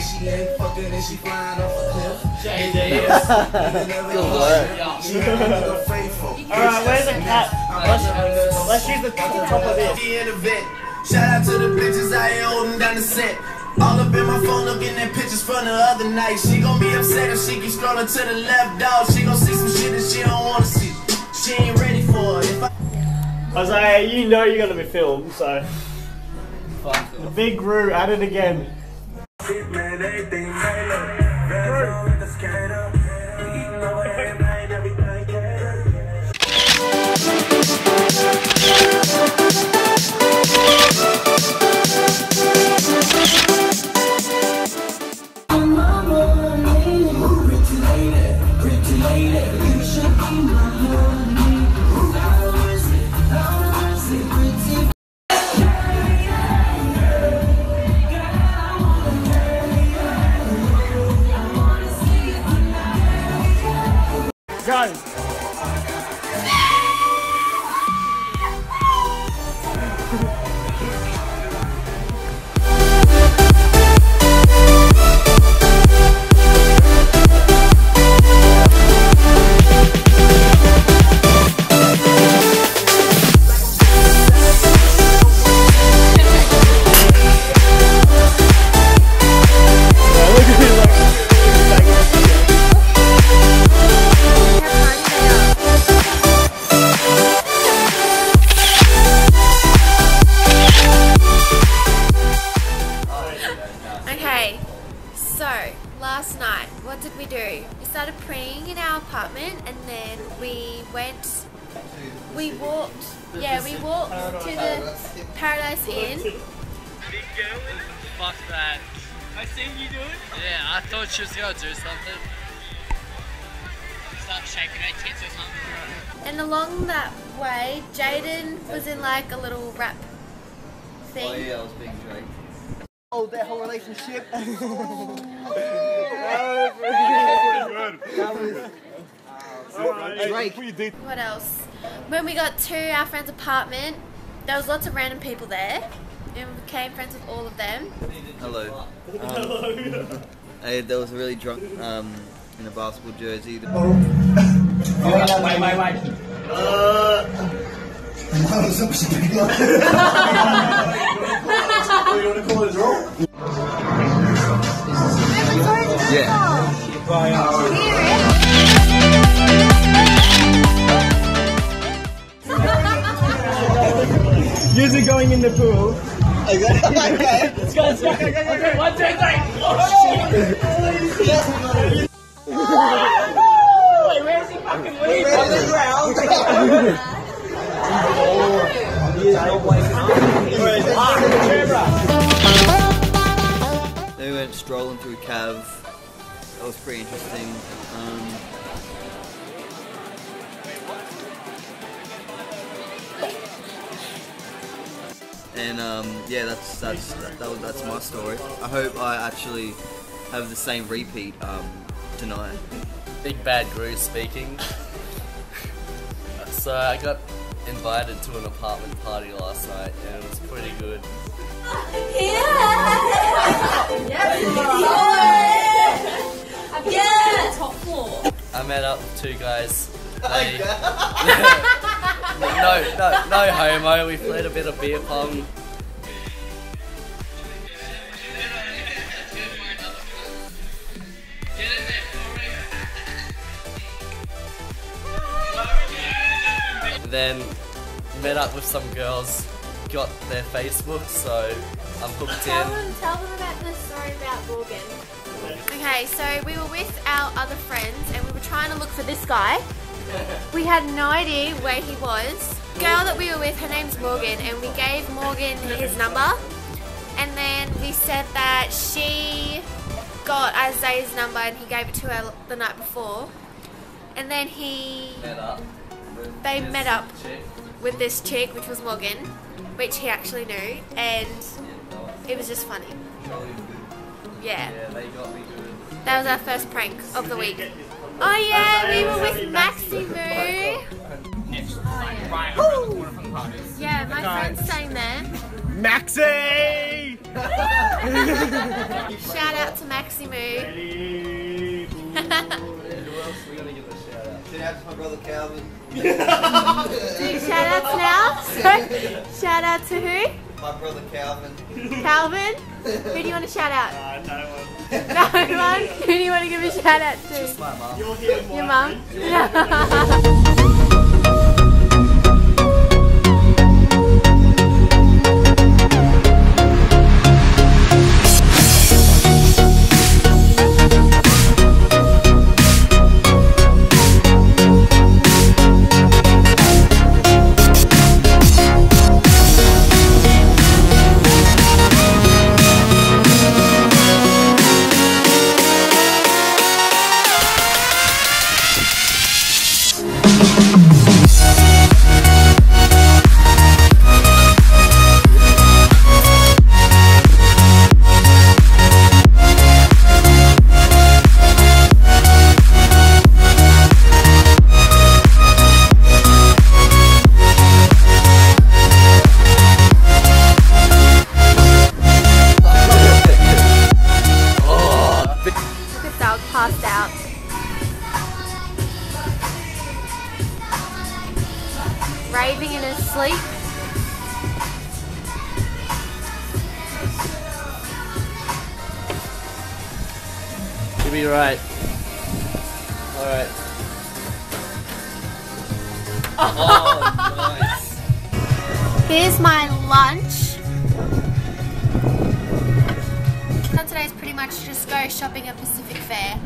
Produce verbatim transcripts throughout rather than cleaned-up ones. And she ain't fucking and she flying off a cliff. Change it is. Alright, where's the cat? Let's, let's use the top of it. Shout out to the bitches I ain't holding down the set. All up in my phone looking at pictures from the other night. She gon' be upset if she keeps scrolling to the left, dog. She gon' see some shit that she don't wanna see. She ain't ready for it. I was like, you know you're gonna be filmed, so. Fuck. The big Roo at it again. Go. We walked, yeah, we walked to the Paradise Inn. Big girl in it? Fuck that. I seen you do it? Yeah, I thought she was gonna do something. Start shaking her tits or something. And along that way, Jaden was in like a little rap thing. Oh yeah, I was being Drake. Oh, that whole relationship. That was... Drake. What else? When we got to our friend's apartment, there was lots of random people there, and we became friends with all of them. Hello. Hello. Um, I, there was a really drunk um, in a basketball jersey. Oh. Oh, wait, wait, wait. What do you want to call it? Draw? Yeah. Yours are going in the pool. Okay, okay. Let's go, let's go. Okay, okay, okay. One, two, three. Oh, oh, wait, where's the fucking weed? On the ground. Oh, they went strolling through Cav. That was pretty interesting. Um, And um, yeah, that's that's that, that was, that's my story. I hope I actually have the same repeat um, tonight. Big Bad Groove speaking. So I got invited to an apartment party last night, and it was pretty good. Yeah. Yeah. Yeah. Top floor. I met up with two guys. They, no, no, no homo, we played a bit of beer pong. Then met up with some girls, got their Facebook, so I'm hooked in. Tell them, tell them about the story about Morgan. Okay, so we were with our other friends and we were trying to look for this guy. We had no idea where he was. The girl that we were with, her name's Morgan, and we gave Morgan his number. And then we said that she got Isaiah's number and he gave it to her the night before. And then he... Met up. They met up with this chick, which was Morgan, which he actually knew, and it was just funny. Yeah. That was our first prank of the week. Oh yeah, we were with Maximu. It's like right over the corner from the party. Yeah, my friend's staying there. Maxi! Shout out to Maximu. We're gonna get the shout out. Shout out to my brother Calvin. Dude, shout outs now. Sorry. Shout out to who? My brother Calvin. Calvin? Who do you want to shout out? Uh, no one. No one? Who do you want to give a shout out to? Just my mum. You're here, your mum? Yeah. Raving in his sleep. You'll be right. All right. Oh, nice. Here's my lunch. Saturday is pretty much just go shopping at Pacific Fair.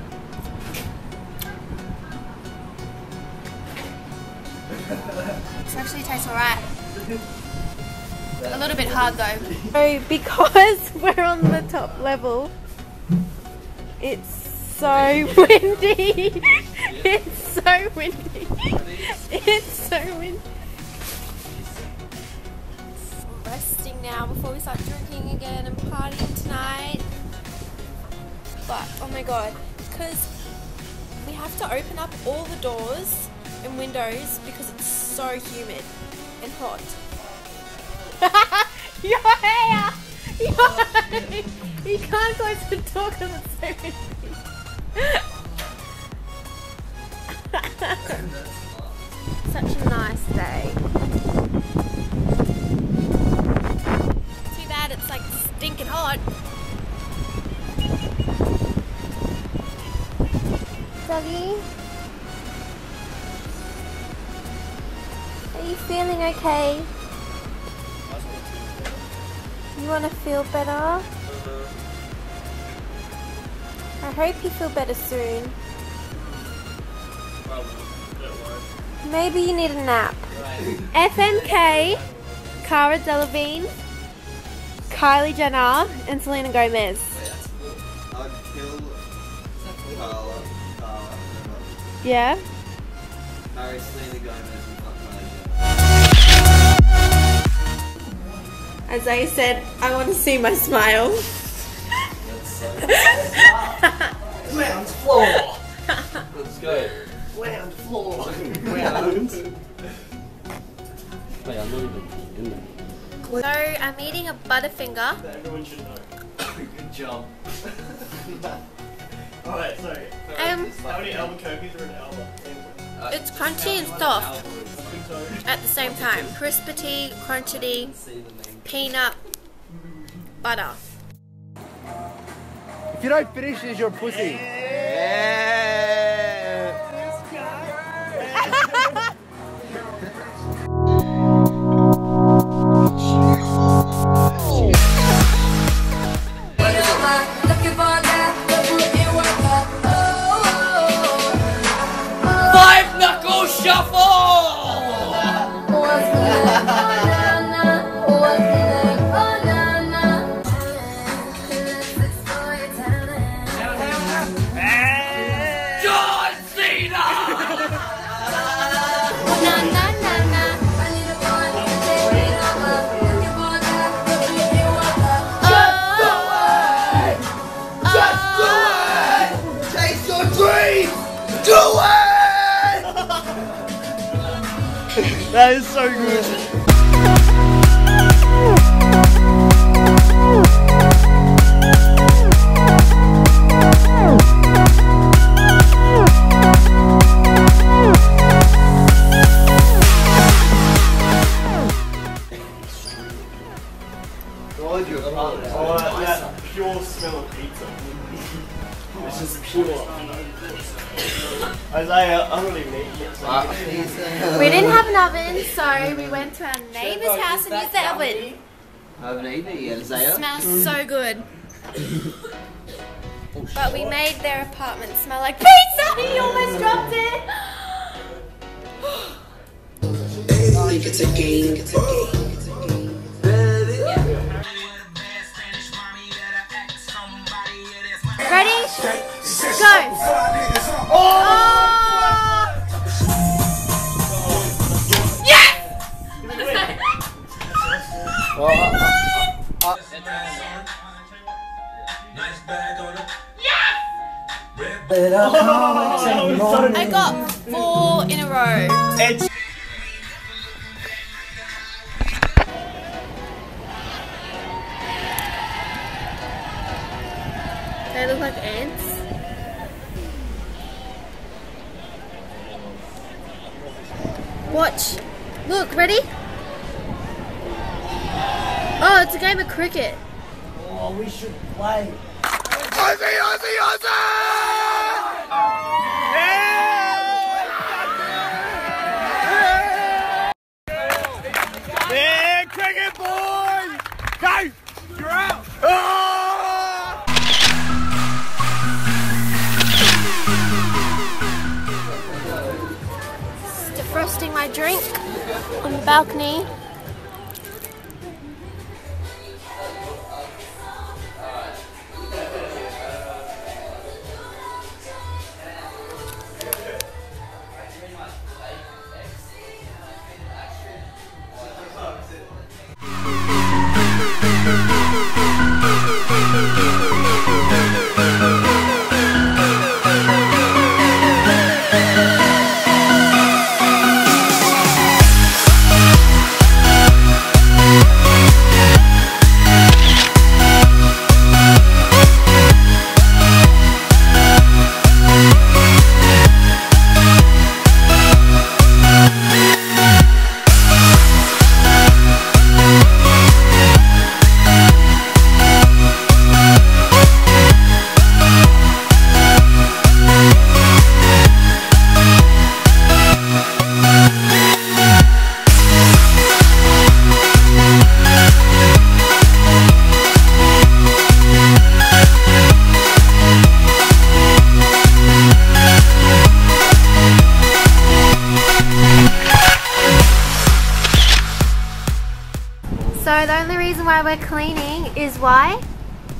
This actually tastes alright. A little bit hard though. So because we're on the top level, it's so windy. It's so windy. It's so windy. I'm resting now before we start drinking again and partying tonight. But oh my god, because we have to open up all the doors and windows because it's so humid and hot. Your hair! Your hair! You can't close the door because it's so windy. Such a nice day. Too bad it's like stinking hot. Doggy? Are you feeling okay? You want to feel better? Mm-hmm. I hope you feel better soon. Probably. Maybe you need a nap. Right. F M K, Cara Delevingne, Kylie Jenner, and Selena Gomez. Wait, that's cool. I'd kill Carla. Carla. Yeah? Harry, Selena Gomez. As I said, I want to see my smile. That's so nice. Round floor. Let's go. Round floor. Round. Wait, I'm not even in there. So I'm eating a Butterfinger. That everyone should know. Good job. Alright, so um, how many album cookies are in Alba? It's crunchy and soft at the same time. Crispity, crunchity, peanut, butter. If you don't finish this, you're a pussy. Yeah. That is so good. This is pure. I was like, I'm really naked. Uh, we didn't have an oven, so we went to our neighbour's house and used the oven. I haven't eaten it yet, Isaiah. It smells so good. But we made their apartment smell like pizza! He almost dropped it! I think it's a game, it's a game. Ready? Go! Oh! Yes! Oh, uh, uh, uh. Yes! I got four in a row. It's they look like ants. Watch. Look, ready? Oh, it's a game of cricket. Oh, we should play. Aussie, Aussie, Aussie! Yeah, cricket boys! Go! You're out! Oh! Frosting my drink on the balcony. So the only reason why we're cleaning is why?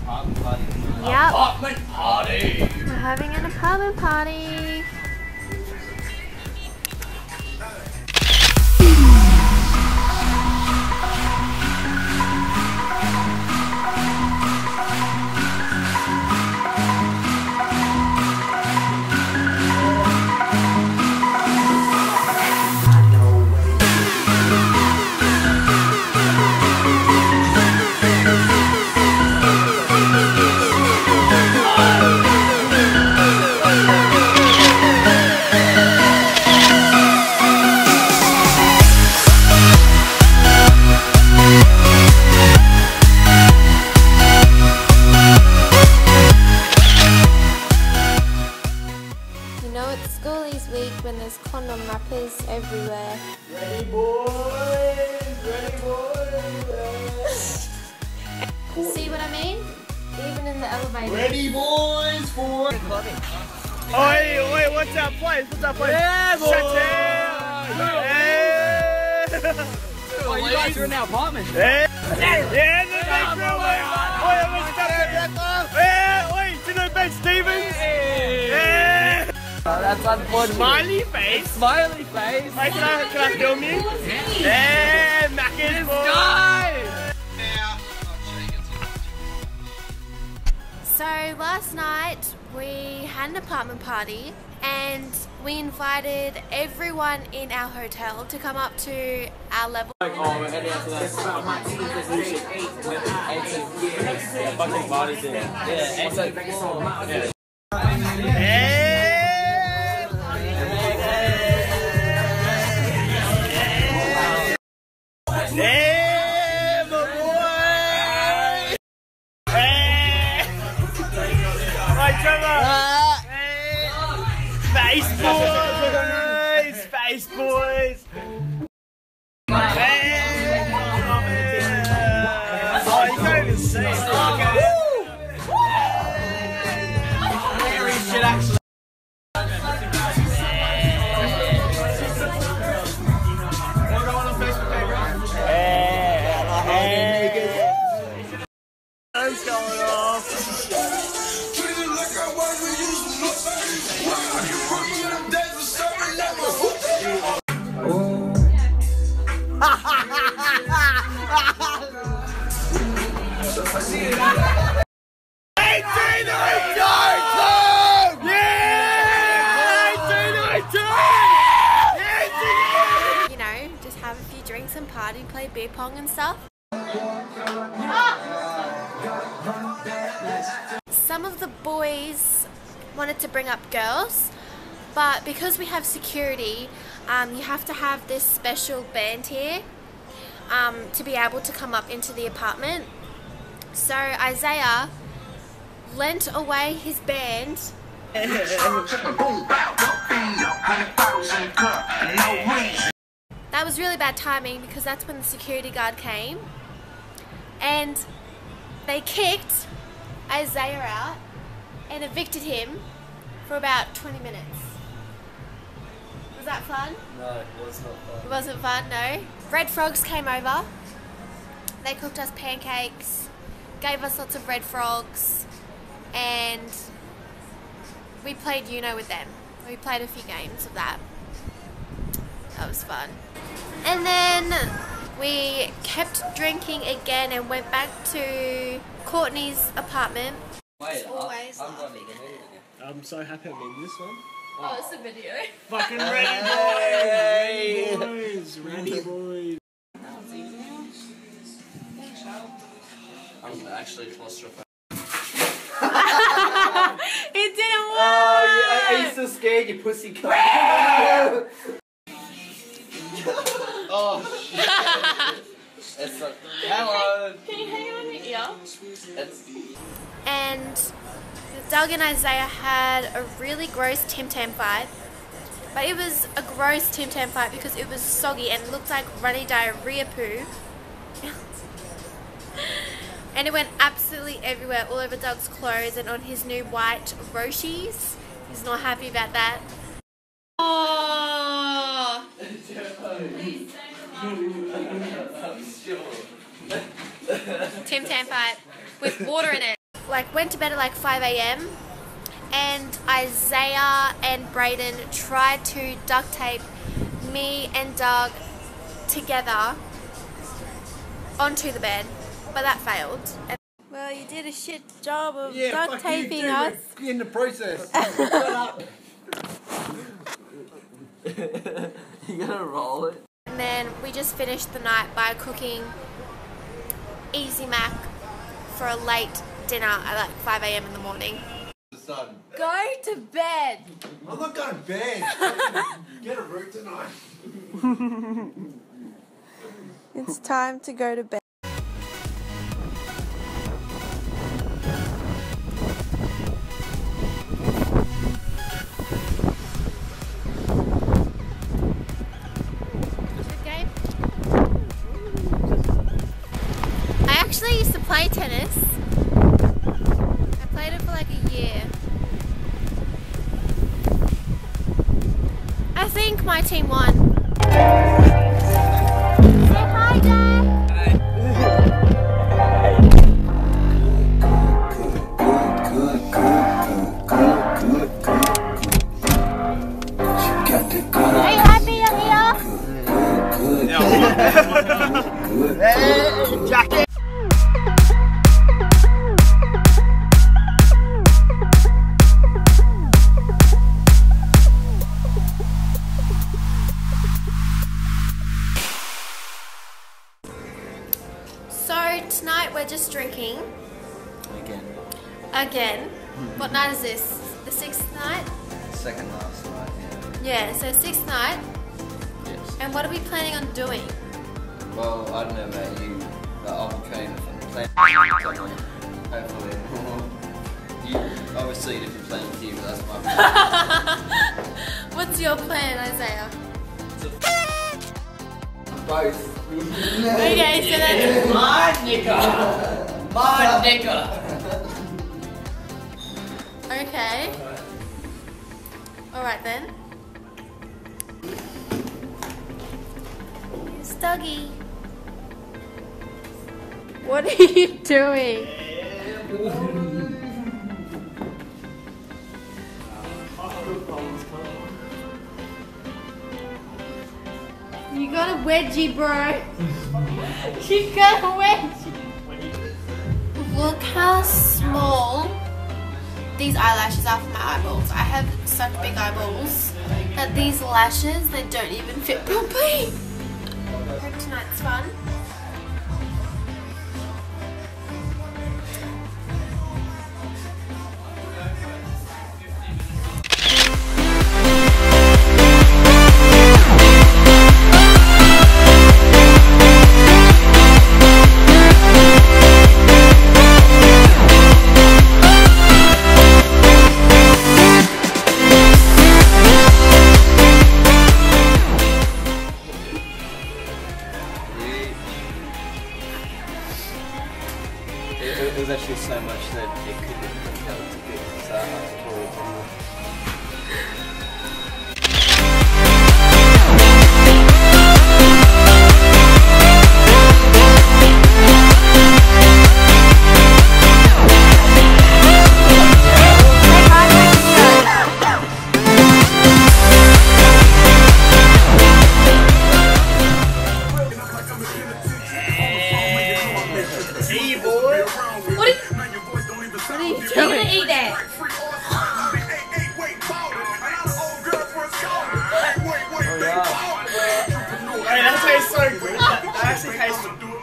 Apartment party. Yep. Apartment party. We're having an apartment party. Everywhere. Ready boys! Ready boys! See what I mean? Even in the elevator. Ready boys for... Oi, oi, what's that place? What's that place? Yeah, boys! Yeah. Oh, you guys are in our apartment. Yeah, yeah, the next room. Oi, I'm going to stop at that. Yeah, oi, do you know Ben Stevens? Yeah! Oh, that's unfortunate. Smiley face? Smiley face? Hey, can I, can I film you? Yeah, yeah Macca's boy! So last night we had an apartment party and we invited everyone in our hotel to come up to our level. Oh, we're heading out to that fucking party thing. Yeah, yeah. Come on! Uh, Face boys! Face boys! Oh, you can't even see it. And party, play beer pong and stuff. Ah! Some of the boys wanted to bring up girls, but because we have security, um, you have to have this special band here um, to be able to come up into the apartment. So Isaiah lent away his band. That was really bad timing because that's when the security guard came and they kicked Isaiah out and evicted him for about twenty minutes. Was that fun? No, it was not fun. It wasn't fun, no. Red Frogs came over. They cooked us pancakes, gave us lots of Red Frogs, and we played Uno with them. We played a few games of that. That was fun. And then we kept drinking again and went back to Courtney's apartment. Wait, always I'm, laughing I'm, at it. I'm so happy I'm in this one. Oh, oh it's a video. Fucking ready boys! Ready boys! I'm actually claustrophobic. It didn't work! Oh, yeah, are you so scared, you pussy cunt? Oh shit. It's like, hello. Can you hang on your ear? It's... And Doug and Isaiah had a really gross Tim Tam fight. But it was a gross Tim Tam fight because it was soggy and it looked like runny diarrhea poo. And it went absolutely everywhere, all over Doug's clothes and on his new white Roshis. He's not happy about that. Oh. Tim Tam fight with water in it. Like went to bed at like five A M and Isaiah and Brayden tried to duct tape me and Doug together onto the bed, but that failed. And well, you did a shit job of yeah, duct taping you do. us. We're in the process. Shut up. You gonna roll it? And then we just finished the night by cooking Easy Mac for a late dinner at like five A M in the morning. Go to bed! I'm not going to bed! Get a root tonight! It's time to go to bed. I play tennis. I played it for like a year. I think my team won. Say hi, Dad. Are you happy you're here? Hey, Jackie. Just drinking. Again. Again. What night is this? The sixth night? Second last night, yeah. Yeah, so sixth night. Yes. And what are we planning on doing? Well, I don't know about you, but I'll be planning on playing someone. Hopefully. You're obviously a different planet here, but that's my plan. What's your plan, Isaiah? Both. Okay, so that's my nigga. My nigga. Okay. Alright then. It's Dougie. What are you doing? You got a wedgie, bro. You got a wedgie. Look how small these eyelashes are for my eyeballs. I have such big eyeballs that these lashes, they don't even fit properly. Hope tonight's fun. It was actually so much that it couldn't have been held to be so much.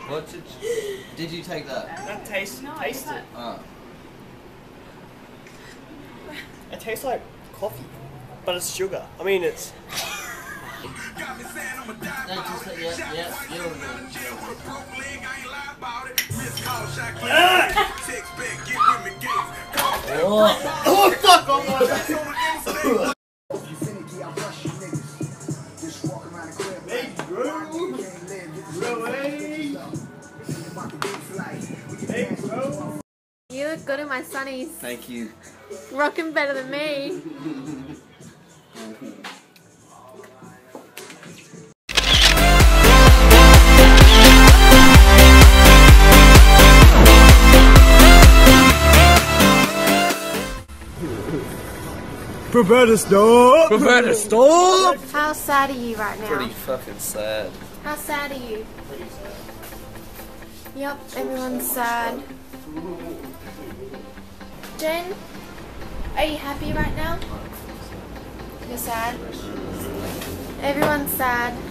What did you, did you take that? That tastes, no, taste it. Oh. It tastes like coffee, but it's sugar. I mean, it's... Oh, fuck off! You look good in my sunnies. Thank you. Rocking better than me. Prepare to stop! Prepare to stop! How sad are you right now? Pretty fucking sad. How sad are you? Pretty sad. Yep, everyone's sad. Jen, are you happy right now? You're sad? Everyone's sad.